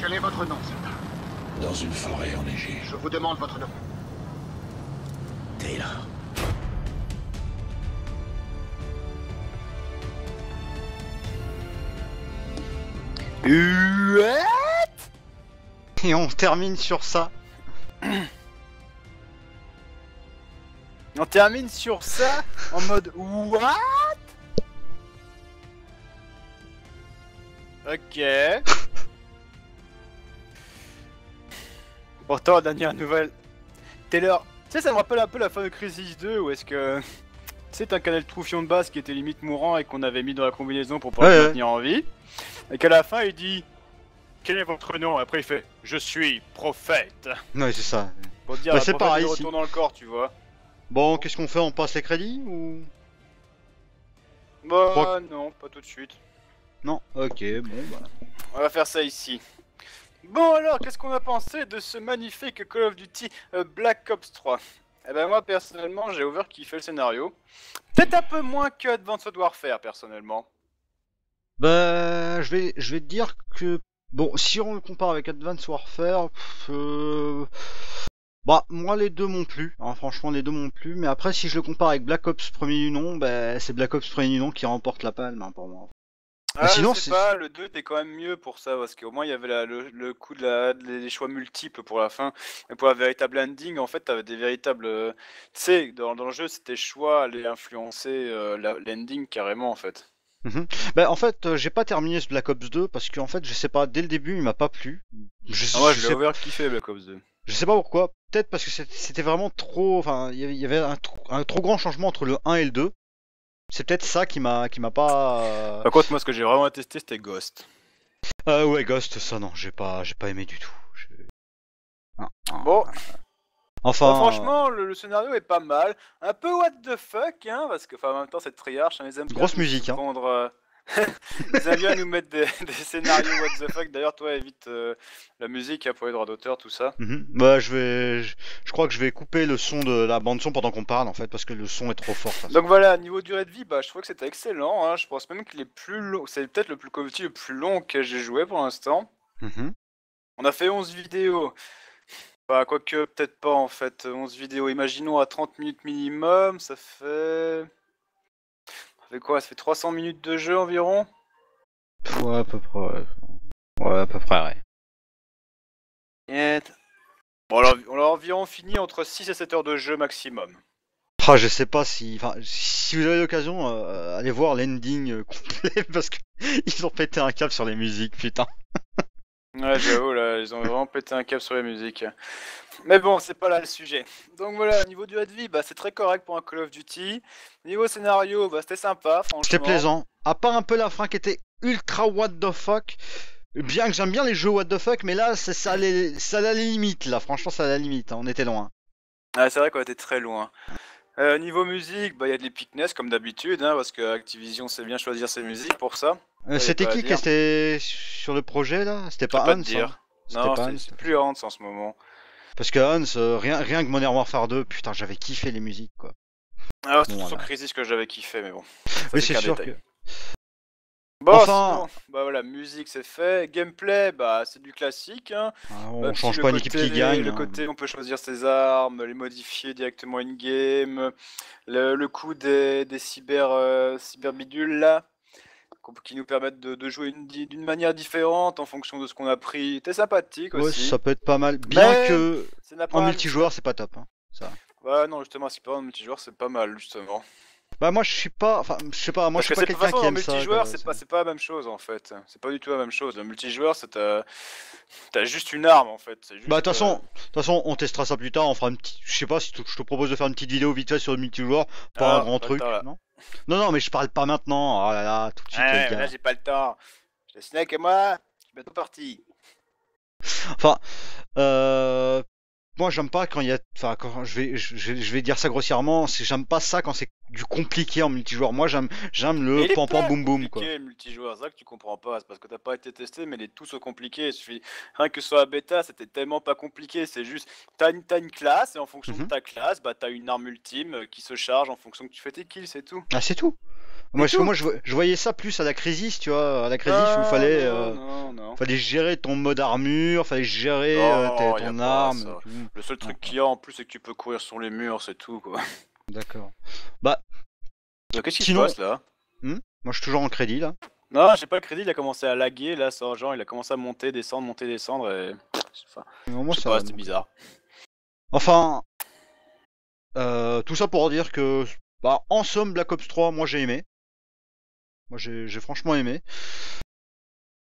Quel est votre nom, Seb? Dans une forêt enneigée. Je vous demande votre nom. Taylor. What? Et on termine sur ça. On termine sur ça en mode what? Ok. Pourtant, dernière nouvelle. Taylor. Tu sais, ça me rappelle un peu la fin de Crisis deux où est-ce que. C'est un canal troufion de base qui était limite mourant et qu'on avait mis dans la combinaison pour pouvoir ouais, le maintenir ouais. en vie. Et qu'à la fin, il dit. Quel est votre nom? Après, il fait. Je suis prophète. Non, c'est ça. Pour dire, bah, c'est pareil. Il retourne dans le corps, tu vois. Bon, qu'est-ce qu'on fait? On passe les crédits ou... Bah crois... non, pas tout de suite. Non, ok, bon bah... On va faire ça ici. Bon alors, qu'est-ce qu'on a pensé de ce magnifique Call of Duty Black Ops trois? Eh ben moi, personnellement, j'ai overkiffé le scénario. Peut-être un peu moins que Advanced Warfare, personnellement. Bah, je vais, je vais te dire que... Bon, si on le compare avec Advanced Warfare... Pff, euh... Bah, moi, les deux m'ont plu. Hein, franchement, les deux m'ont plu. Mais après, si je le compare avec Black Ops premier du nom, bah, c'est Black Ops premier du nom qui remporte la palme, hein, pour moi. Ah, sinon, c'est pas, le deux était quand même mieux pour ça, parce qu'au moins il y avait la, le, le coup de la, des choix multiples pour la fin. Et pour la véritable ending, en fait, t'avais des véritables. Euh, tu sais, dans, dans le jeu, c'était choix allaient influencer euh, l'ending carrément, en fait. Mmh. Ben, en fait, euh, j'ai pas terminé ce Black Ops deux parce qu'en fait, je sais pas, dès le début, il m'a pas plu. Je, ah ouais, je, je l'ai overkiffé, Black Ops deux. Je sais pas pourquoi, peut-être parce que c'était vraiment trop. Enfin, il y avait un, un trop grand changement entre le un et le deux. C'est peut-être ça qui m'a qui m'a pas. Par contre, moi, ce que j'ai vraiment testé, c'était Ghost. Euh, ouais, Ghost, ça non, j'ai pas j'ai pas aimé du tout. Ai... Ah, ah, bon. Enfin. Bah, franchement, le, le scénario est pas mal. Un peu what the fuck, hein, parce que, enfin, en même temps, c'est Treyarch, hein, ils aiment grosse musique, hein. Prendre, euh... ils aiment bien nous mettre des, des scénarios what the fuck. D'ailleurs, toi, évite euh, la musique, hein, pour les droits d'auteur, tout ça. Mm-hmm. Bah, je vais, je, je crois que je vais couper le son de la bande son pendant qu'on parle, en fait, parce que le son est trop fort. Donc voilà, niveau durée de vie, bah, je trouve que c'était excellent. Hein. Je pense même qu'il est plus long. C'est peut-être le plus compliqué, le plus long que j'ai joué pour l'instant. Mm-hmm. On a fait onze vidéos. Bah, quoique, peut-être pas, en fait. onze vidéos, imaginons à trente minutes minimum, ça fait. Ça fait quoi? Ça fait trois cents minutes de jeu environ? Ouais, à peu près. Ouais, ouais à peu près, ouais. Et... Bon, alors, on a environ fini entre six et sept heures de jeu maximum. Ah, je sais pas si... Enfin, si vous avez l'occasion, euh, allez voir l'ending euh, complet, parce que ils ont pété un câble sur les musiques, putain. Ouais, j'avoue, là, ils ont vraiment pété un câble sur les musiques. Mais bon, c'est pas là le sujet. Donc voilà, niveau durée de vie, bah, c'est très correct pour un Call of Duty. Niveau scénario, bah, c'était sympa, franchement. C'était plaisant. À part un peu la fin qui était ultra what the fuck. Bien que j'aime bien les jeux what the fuck, mais là, c'est ça, les... ça à la limite, là. Franchement, ça à la limite, hein. On était loin. Ah, c'est vrai qu'on était très loin. Euh, niveau musique, bah, y a de l'épicness comme d'habitude, hein, parce que Activision sait bien choisir ses musiques pour ça. Euh, c'était qui qui était sur le projet là? C'était pas Hans? Non, c'est plus Hans en ce moment. Parce que Hans, euh, rien, rien que Modern Warfare deux, putain, j'avais kiffé les musiques quoi. Alors, c'est bon, surtout voilà. Crisis que j'avais kiffé, mais bon. Ça, oui, c'est sûr détail. Que. Bon, enfin... sinon, bah voilà, musique c'est fait. Gameplay, bah c'est du classique. Hein. Ah, on bah, change pas une équipe qui gagne. Le hein. côté, on peut choisir ses armes, les modifier directement in-game. Le, le coup des, des cyber, euh, cyber bidules là. Qui nous permettent de, de jouer d'une manière différente en fonction de ce qu'on a pris. C'était sympathique aussi. Ouais, ça peut être pas mal. Bien mais que en multijoueur, c'est pas top. Hein, ça. Bah non, justement, si pas en multijoueur, c'est pas mal justement. Bah moi je suis pas, enfin je sais pas, moi parce je suis que pas quelqu'un qui aime ça. Multijoueur c'est pas, c'est pas la même chose en fait, c'est pas du tout la même chose. Le multijoueur c'est t'as, t'as juste une arme en fait. Juste bah de toute façon, de toute façon on testera ça plus tard, on fera une petite, je sais pas si t... je te propose de faire une petite vidéo vite fait sur le multijoueur, pas ah, un grand pas truc, non, non non mais je parle pas maintenant, oh là là tout de suite. Ah, là j'ai pas le temps, le snack et moi, je suis bientôt parti. Enfin, euh. Moi j'aime pas quand il y a, enfin quand je vais, je, je vais dire ça grossièrement, c'est j'aime pas ça quand c'est du compliqué en multijoueur. Moi j'aime, j'aime le pam pam boum boum quoi. Le multijoueur, c'est ça que tu comprends pas, c'est parce que t'as pas été testé, mais il est tout so compliqué. Il suffit rien que sur la bêta, c'était tellement pas compliqué. C'est juste, t'as une, t'as une classe et en fonction mm-hmm. de ta classe, bah t'as une arme ultime qui se charge en fonction que tu fais tes kills, c'est tout. Ah c'est tout. Moi, je, moi je, je voyais ça plus à la Crisis, tu vois, à la Crisis ah, où il fallait, euh, non, non. fallait gérer ton mode armure, fallait gérer non, euh, ton arme. Le seul truc qu'il y a en plus c'est que tu peux courir sur les murs, c'est tout quoi. D'accord. Bah. Qu'est-ce qui se passe là? hmm Moi je suis toujours en crédit là. Non, j'ai pas le crédit, il a commencé à laguer là, ça, genre il a commencé à monter, descendre, monter, descendre et. Enfin, moi, je sais ça, pas, c'était bizarre. Enfin. Euh, tout ça pour dire que. Bah, en somme, Black Ops trois, moi j'ai aimé. Moi j'ai j'ai franchement aimé.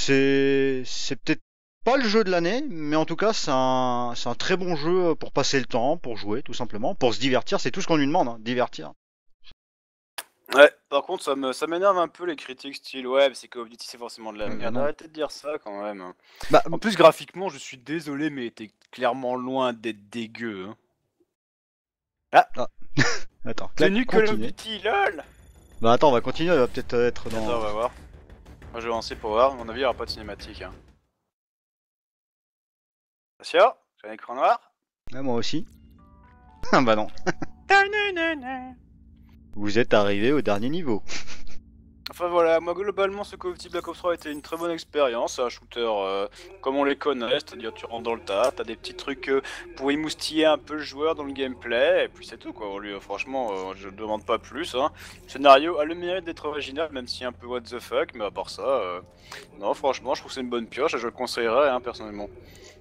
C'est c'est peut-être pas le jeu de l'année, mais en tout cas c'est un c'est un très bon jeu pour passer le temps, pour jouer tout simplement, pour se divertir, c'est tout ce qu'on lui demande, hein, divertir. Ouais, par contre ça me ça m'énerve un peu les critiques style ouais, c'est Call of Duty c'est forcément de la merde. Mmh, arrêtez de dire ça quand même. Bah, en plus graphiquement, je suis désolé mais t'es clairement loin d'être dégueu. Hein. Ah. ah. Attends, tenue Call of Duty, lol. Bah attends, on va continuer, on va peut-être être dans... Attends, on va voir. Moi je vais lancer pour voir, à mon avis il n'y aura pas de cinématique. Hein. Attention, j'ai un écran noir. Ah, moi aussi. Ah bah non. Vous êtes arrivé au dernier niveau. Enfin voilà, moi globalement ce Call of Duty Black Ops trois était une très bonne expérience, un shooter euh, comme on les connaît, c'est-à-dire tu rentres dans le tas, t'as des petits trucs euh, pour émoustiller un peu le joueur dans le gameplay, et puis c'est tout quoi, lui, euh, franchement euh, je demande pas plus, hein. Le scénario a le mérite d'être original, même si un peu what the fuck, mais à part ça, euh, non franchement je trouve que c'est une bonne pioche et je le conseillerais hein, personnellement.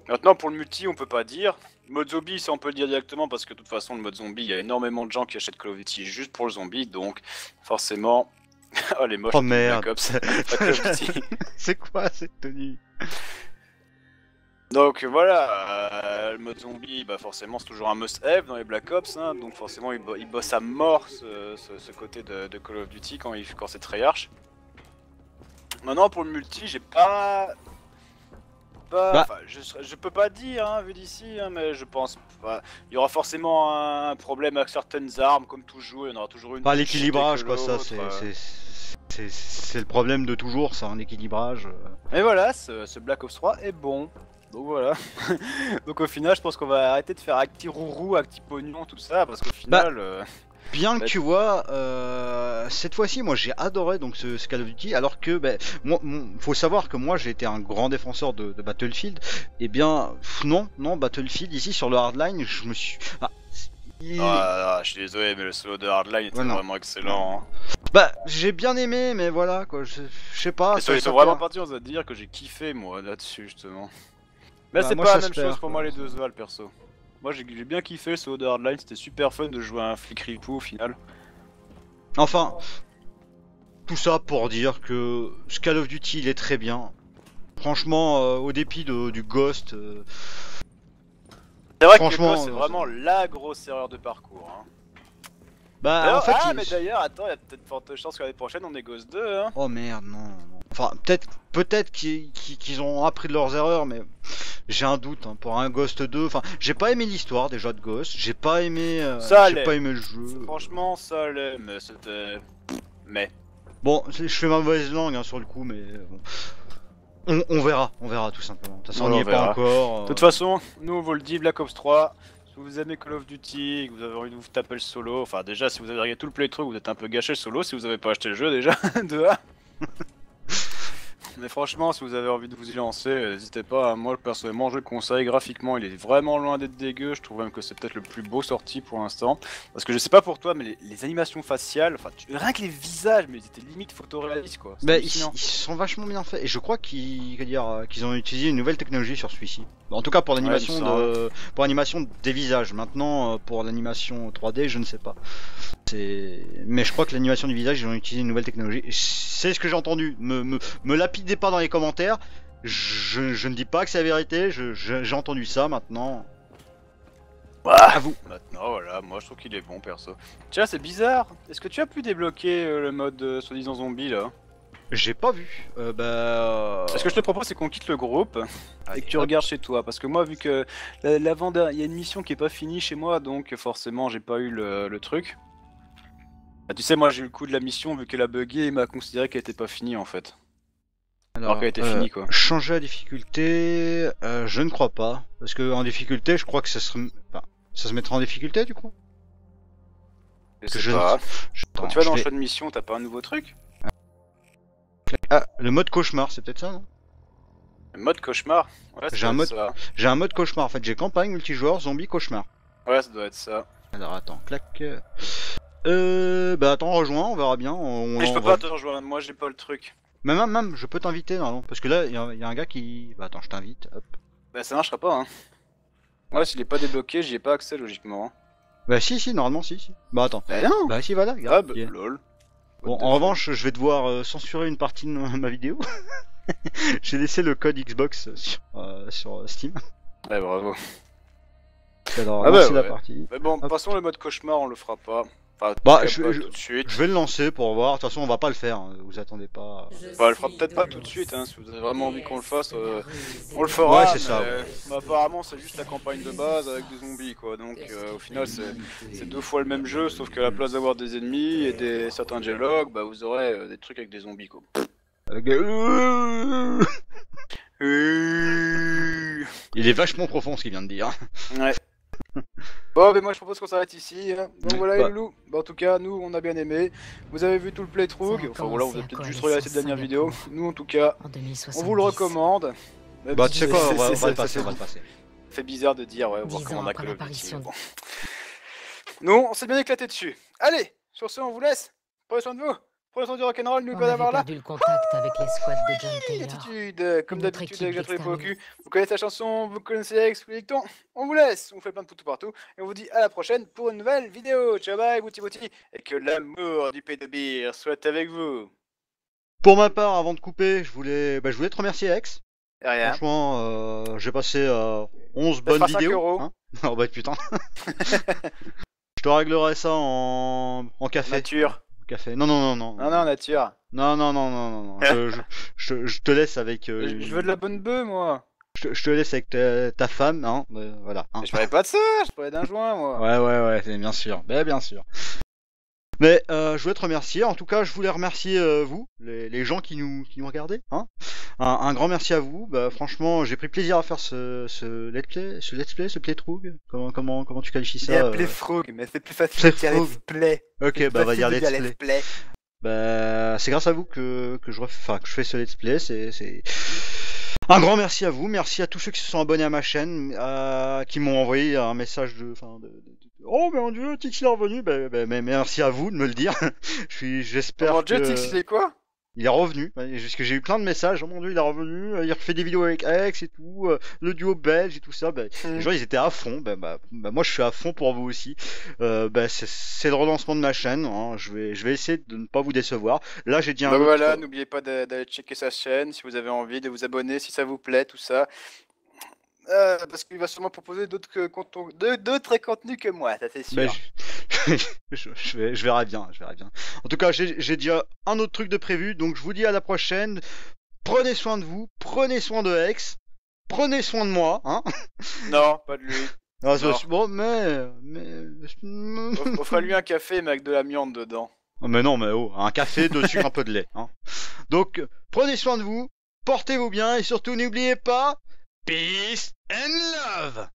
Maintenant pour le multi on peut pas dire, le mode zombie ça on peut le dire directement parce que de toute façon le mode zombie il y a énormément de gens qui achètent Call of Duty juste pour le zombie, donc forcément... Oh les moches, oh merde. C'est quoi cette tenue? Donc voilà, euh, le mode zombie, bah forcément c'est toujours un must-have dans les Black Ops, hein, donc forcément ils, bo ils bossent à mort ce, ce, ce côté de, de Call of Duty quand, quand c'est Treyarch. Maintenant pour le multi, j'ai pas... Pas, bah. je, je peux pas dire hein, vu d'ici, hein, mais je pense il y aura forcément un problème avec certaines armes, comme toujours, il y en aura toujours une. Pas l'équilibrage quoi, ça c'est euh... le problème de toujours, ça, un équilibrage. Mais voilà, ce, ce Black Ops trois est bon, donc voilà. Donc au final, je pense qu'on va arrêter de faire acti rourou, acti pognon, tout ça, parce qu'au final. Bah. Euh... Bien que tu vois, euh, cette fois-ci, moi j'ai adoré donc ce, ce Call of Duty, alors que, ben, moi, faut savoir que moi j'ai été un grand défenseur de, de Battlefield. Et bien, non, non, Battlefield ici sur le Hardline, je me suis. Ah, il... ah, je suis désolé, mais le solo de Hardline était ouais, vraiment excellent. Hein. Bah, j'ai bien aimé, mais voilà quoi, je, je sais pas. Ils sont ça vraiment partis, on va dire que j'ai kiffé moi là-dessus justement. Mais bah, c'est pas la même chose pour moi les deux Val perso. Moi j'ai bien kiffé ce Horde Hardline, c'était super fun de jouer à un flic ripou au final. Enfin, tout ça pour dire que ce Call of Duty il est très bien. Franchement, euh, au dépit de, du Ghost... Euh... C'est vrai franchement, que Ghost c'est vraiment la grosse erreur de parcours. Hein. Bah en fait... Ah il... mais d'ailleurs, attends, il y a peut-être forte chance que l'année prochaine on est Ghost deux. Hein. Oh merde, non. Enfin, peut-être peut-être qu'ils qu'ils ont appris de leurs erreurs, mais... J'ai un doute hein, pour un Ghost deux, enfin j'ai pas aimé l'histoire déjà de Ghost, j'ai pas aimé euh, j'ai pas aimé le jeu. Franchement ça allait, mais c'était... Mais... Bon, je fais ma mauvaise langue hein, sur le coup, mais bon... On, on verra, on verra tout simplement, de toute façon on n'y est pas encore... Euh... De toute façon, nous on vous le dit, Black Ops trois, si vous aimez Call of Duty, et que vous avez envie de vous taper le solo, enfin déjà si vous avez regardé tout le playthrough, vous êtes un peu gâché le solo, si vous avez pas acheté le jeu déjà, de un... Mais franchement, si vous avez envie de vous y lancer, n'hésitez pas. Moi, personnellement, je le conseille. Graphiquement, il est vraiment loin d'être dégueu. Je trouve même que c'est peut-être le plus beau sorti pour l'instant. Parce que je sais pas pour toi, mais les, les animations faciales, enfin, tu... rien que les visages, mais ils étaient limite photoréalistes, quoi. Bah, ils, ils sont vachement bien faits. Et je crois qu'ils qu'ils ont utilisé une nouvelle technologie sur celui-ci. En tout cas, pour l'animation ouais, de... pour l'animation des visages. Maintenant, pour l'animation trois D, je ne sais pas. Mais je crois que l'animation du visage, ils ont utilisé une nouvelle technologie. C'est ce que j'ai entendu. Me, me, me lapidez pas dans les commentaires. Je, je ne dis pas que c'est la vérité. J'ai entendu ça maintenant. Ah, à vous. Maintenant, voilà. Moi, je trouve qu'il est bon, perso. Tiens, c'est bizarre. Est-ce que tu as pu débloquer euh, le mode euh, soi-disant zombie là? J'ai pas vu. Euh, bah. Ce que je te propose, c'est qu'on quitte le groupe et que tu regardes chez toi. Parce que moi, vu que l'avant, il y a une mission qui est pas finie chez moi, donc forcément, j'ai pas eu le, le truc. Ah, tu sais, moi j'ai eu le coup de la mission vu qu'elle a bugué, il m'a considéré qu'elle était pas finie en fait. Alors, Alors qu'elle était euh, finie quoi. Changer la difficulté, euh, je ne crois pas. Parce que en difficulté, je crois que ça se, enfin, ça se mettra en difficulté du coup. Je sais je... pas. Je... Quand non, tu vas dans le choix de mission, t'as pas un nouveau truc? Ah, le mode cauchemar, c'est peut-être ça non? Le mode cauchemar? Ouais, j'ai un, mode... un mode cauchemar en fait, j'ai campagne, multijoueur, zombie, cauchemar. Ouais, ça doit être ça. Alors attends, clac. Euh, bah attends, rejoins, on verra bien. On, mais je peux pas va... te rejoindre, moi j'ai pas le truc. Mais même, même, je peux t'inviter, non, non, parce que là, il y, y a un gars qui... Bah attends, je t'invite, hop. Bah ça marchera pas, hein. Ouais, s'il est pas débloqué, j'y ai pas accès, logiquement. Hein. Bah si, si, normalement, si, si. Bah attends. Bah non. Bah si, voilà, regarde. Ah, bah, lol. Bon, en revanche, je vais devoir euh, censurer une partie de ma vidéo. J'ai laissé le code Xbox sur, euh, sur Steam. Ouais, bravo. Alors, ah bah, ouais. la partie. Mais bon, hop. Passons le mode cauchemar, on le fera pas. Enfin, bah, je, pas je, tout de suite. Je vais le lancer pour voir. De toute façon, on va pas le faire. Hein. Vous attendez pas. Je bah, on le fera peut-être pas tout de suite. Hein. Si vous avez vraiment envie qu'on le fasse, euh, on le fera. Ouais, c'est ça. Ouais. Bah, apparemment, c'est juste la campagne de base avec des zombies, quoi. Donc, euh, au final, c'est deux fois le même jeu, sauf qu'à la place d'avoir des ennemis et des certains dialogues, bah, vous aurez euh, des trucs avec des zombies, quoi. Avec des... Il est vachement profond ce qu'il vient de dire. Ouais. Bon, mais moi je propose qu'on s'arrête ici. Hein. Donc ouais, voilà, bah. Les loups. Bah, en tout cas, nous on a bien aimé. Vous avez vu tout le playthrough. Enfin voilà, vous avez peut-être juste regardé cette dernière vidéo. Nous en tout cas, en on vous le recommande. Bah, tu sais quoi, on va, on va le passer. passer. Fait bizarre de dire, ouais, on vous recommande à Call of Duty. Bon. Nous, on s'est bien éclaté dessus. Allez, sur ce, on vous laisse. Prenez soin de vous. Prenez soin du rock'n'roll, nous, quoi d'avoir là. On a perdu le contact avec les squads de John Taylor. Attitude, comme d'habitude, avec notre époque au cul. Vous connaissez la chanson, vous connaissez l'expliquant. On vous laisse, on vous fait plein de poutous partout. Et on vous dit à la prochaine pour une nouvelle vidéo. Ciao bye, bouti bouti. Et que l'amour du pays de bière soit avec vous. Pour ma part, avant de couper, je voulais, bah, je voulais te remercier, Ex. Rien. Franchement, euh, j'ai passé euh, onze bonnes vidéos. Hein oh bah putain. Je te réglerai ça en, en café. Nature. Café. Non, non, non, non. Non, non, nature. Non, non, non, non, non, non. je, je, je, je te laisse avec. Euh, je, je veux de la bonne bœuf, moi. Je, je te laisse avec ta, ta femme, hein. Euh, voilà. Hein. Mais je parlais pas de ça, je parlais d'un joint, moi. Ouais, ouais, ouais, bien sûr. Ben, bien sûr. Mais euh, je voulais te remercier. En tout cas, je voulais remercier euh, vous, les, les gens qui nous, qui nous regardaient, hein. Un, un grand merci à vous. Bah, franchement, j'ai pris plaisir à faire ce, ce let's play, ce let's play, ce playthrough. Comment, comment, comment tu qualifies ça? Il y a playthrough, euh... mais c'est plus facile de dire let's play. Ok, bah, va dire let's play. Let's play. Bah, c'est grâce à vous que, que je ref... enfin, que je fais ce let's play. C'est, c'est... Un grand merci à vous, merci à tous ceux qui se sont abonnés à ma chaîne, euh, qui m'ont envoyé un message de, enfin, de, de, de... oh mais mon dieu, Tix il est revenu, bah, bah, mais merci à vous de me le dire. Je suis, j'espère. Mon dieu, que... Tix il est quoi? Il est revenu, parce que j'ai eu plein de messages, oh mon dieu, il est revenu, il refait des vidéos avec Ex et tout, le duo belge et tout ça, bah, mm. les gens ils étaient à fond, bah, bah, bah moi je suis à fond pour vous aussi, euh, bah, c'est le relancement de ma chaîne, hein. je, vais, je vais essayer de ne pas vous décevoir, là j'ai dit un... Bah autre... voilà, n'oubliez pas d'aller checker sa chaîne si vous avez envie, de vous abonner si ça vous plaît, tout ça, euh, parce qu'il va sûrement proposer d'autres conten... contenus que moi, ça c'est sûr. Bah, je... je, je, vais, je verrai bien, je verrai bien. En tout cas, j'ai déjà un autre truc de prévu, donc je vous dis à la prochaine. Prenez soin de vous, prenez soin de Ex, prenez soin de moi, hein. Non, pas de lui. Ah, non. Bon, mais, mais... offrez-lui un café, mais avec de l'amiante dedans. Oh, mais non, mais oh, un café dessus, un peu de lait. Hein. Donc, prenez soin de vous, portez-vous bien, et surtout n'oubliez pas, peace and love.